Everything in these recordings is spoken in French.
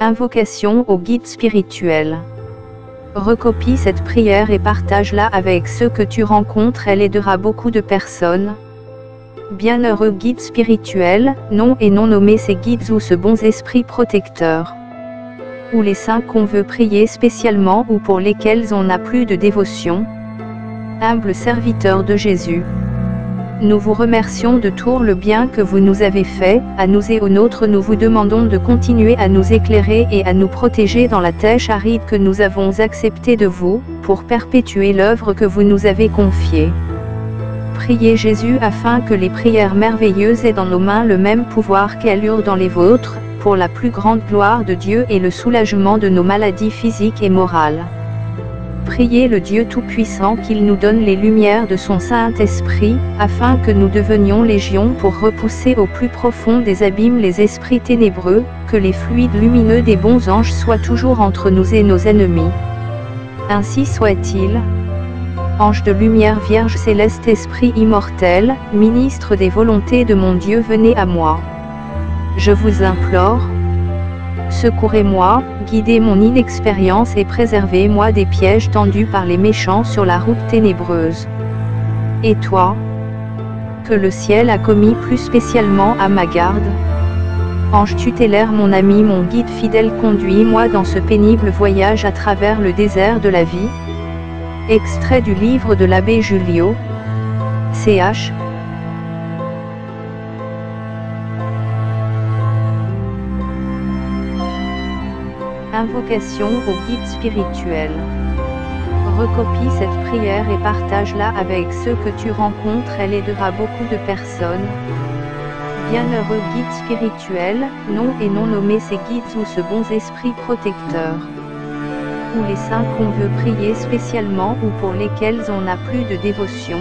Invocation au guide spirituel. Recopie cette prière et partage-la avec ceux que tu rencontres, elle aidera beaucoup de personnes. Bienheureux guide spirituel, nom et non nommé, ces guides ou ce bon esprit protecteur. Ou les saints qu'on veut prier spécialement ou pour lesquels on a plus de dévotion. Humble serviteur de Jésus. Nous vous remercions de tout le bien que vous nous avez fait, à nous et aux nôtres. Nous vous demandons de continuer à nous éclairer et à nous protéger dans la tâche aride que nous avons acceptée de vous, pour perpétuer l'œuvre que vous nous avez confiée. Priez Jésus afin que les prières merveilleuses aient dans nos mains le même pouvoir qu'elles eurent dans les vôtres, pour la plus grande gloire de Dieu et le soulagement de nos maladies physiques et morales. Priez le Dieu Tout-Puissant qu'il nous donne les lumières de son Saint-Esprit, afin que nous devenions légions pour repousser au plus profond des abîmes les esprits ténébreux, que les fluides lumineux des bons anges soient toujours entre nous et nos ennemis. Ainsi soit-il. Ange de lumière, Vierge céleste, Esprit immortel, ministre des volontés de mon Dieu, venez à moi. Je vous implore. Secourez-moi, guidez mon inexpérience et préservez-moi des pièges tendus par les méchants sur la route ténébreuse. Et toi, que le ciel a commis plus spécialement à ma garde. Ange tutélaire, mon ami, mon guide fidèle, conduis-moi dans ce pénible voyage à travers le désert de la vie. Extrait du livre de l'abbé Julio, ch. Invocation au guide spirituel. Recopie cette prière et partage-la avec ceux que tu rencontres, elle aidera beaucoup de personnes. Bienheureux guide spirituel, nom et non nommé, ces guides ou ce bon esprit protecteur. Ou les saints qu'on veut prier spécialement ou pour lesquels on n'a plus de dévotion.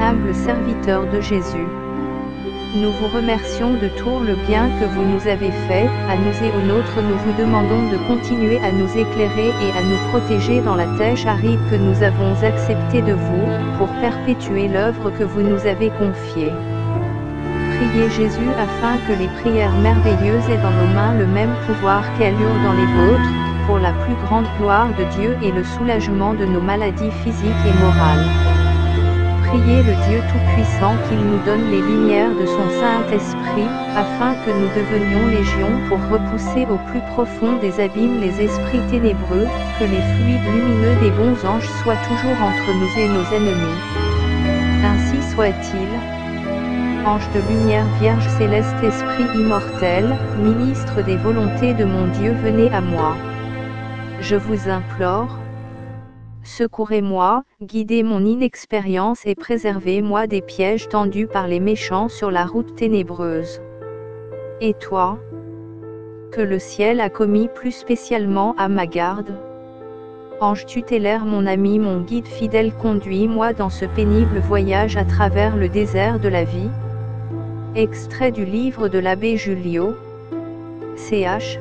Humble serviteur de Jésus. Nous vous remercions de tout le bien que vous nous avez fait, à nous et aux nôtres. Nous vous demandons de continuer à nous éclairer et à nous protéger dans la tâche aride que nous avons acceptée de vous, pour perpétuer l'œuvre que vous nous avez confiée. Priez Jésus afin que les prières merveilleuses aient dans nos mains le même pouvoir qu'elles eurent dans les vôtres, pour la plus grande gloire de Dieu et le soulagement de nos maladies physiques et morales. Priez le Dieu Tout-Puissant qu'il nous donne les lumières de son Saint-Esprit, afin que nous devenions légions pour repousser au plus profond des abîmes les esprits ténébreux, que les fluides lumineux des bons anges soient toujours entre nous et nos ennemis. Ainsi soit-il. Ange de lumière, Vierge céleste, Esprit immortel, ministre des volontés de mon Dieu, venez à moi. Je vous implore. Secourez-moi, guidez mon inexpérience et préservez-moi des pièges tendus par les méchants sur la route ténébreuse. Et toi, que le ciel a commis plus spécialement à ma garde. Ange tutélaire, mon ami, mon guide fidèle, conduis-moi dans ce pénible voyage à travers le désert de la vie. Extrait du livre de l'abbé Julio, ch.